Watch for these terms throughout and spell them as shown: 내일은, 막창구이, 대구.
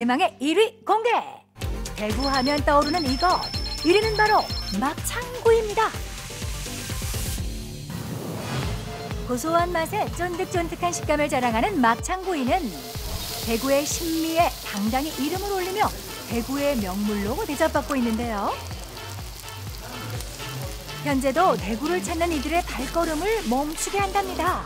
대망의 1위 공개! 대구하면 떠오르는 이것, 1위는 바로 막창구이입니다. 고소한 맛에 쫀득쫀득한 식감을 자랑하는 막창구이는 대구의 신미에 당당히 이름을 올리며 대구의 명물로 대접받고 있는데요. 현재도 대구를 찾는 이들의 발걸음을 멈추게 한답니다.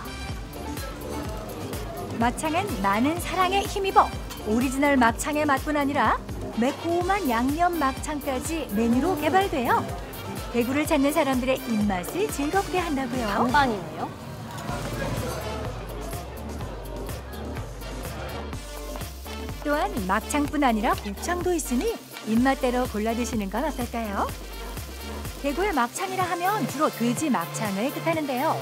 막창은 많은 사랑에 힘입어 오리지널 막창의 맛뿐 아니라 매콤한 양념 막창까지 메뉴로 개발돼요. 대구를 찾는 사람들의 입맛을 즐겁게 한다고요. 단반이네요. 또한 막창뿐 아니라 곱창도 있으니 입맛대로 골라 드시는 건 어떨까요? 대구의 막창이라 하면 주로 돼지 막창을 뜻하는데요.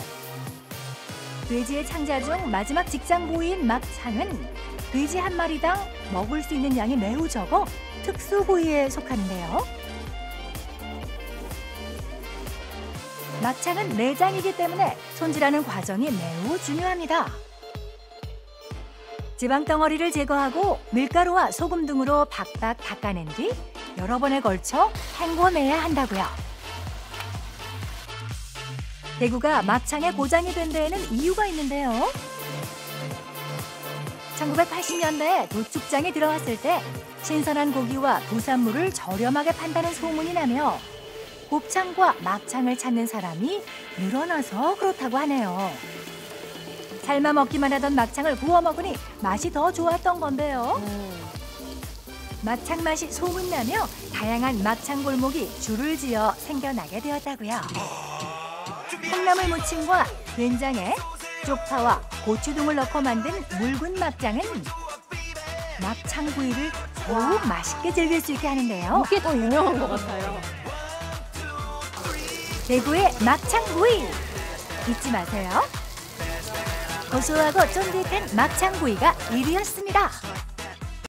돼지의 창자 중 마지막 직장고기인 막창은 돼지 한 마리당 먹을 수 있는 양이 매우 적어 특수 부위에 속하는데요. 막창은 내장이기 때문에 손질하는 과정이 매우 중요합니다. 지방 덩어리를 제거하고 밀가루와 소금 등으로 박박 닦아낸 뒤 여러 번에 걸쳐 헹궈내야 한다고요. 대구가 막창의 고장이 된 데에는 이유가 있는데요. 1980년대에 도축장에 들어왔을 때 신선한 고기와 부산물을 저렴하게 판다는 소문이 나며 곱창과 막창을 찾는 사람이 늘어나서 그렇다고 하네요. 삶아 먹기만 하던 막창을 구워 먹으니 맛이 더 좋았던 건데요. 막창 맛이 소문나며 다양한 막창 골목이 줄을 지어 생겨나게 되었다고요. 콩나물 무침과 된장에 쪽파와 고추 등을 넣고 만든 묽은 막장은 막창구이를 더욱 맛있게 즐길 수 있게 하는데요. 이게 더 유명한 것 같아요. 대구의 막창구이! 잊지 마세요. 고소하고 쫀득한 막창구이가 1위였습니다.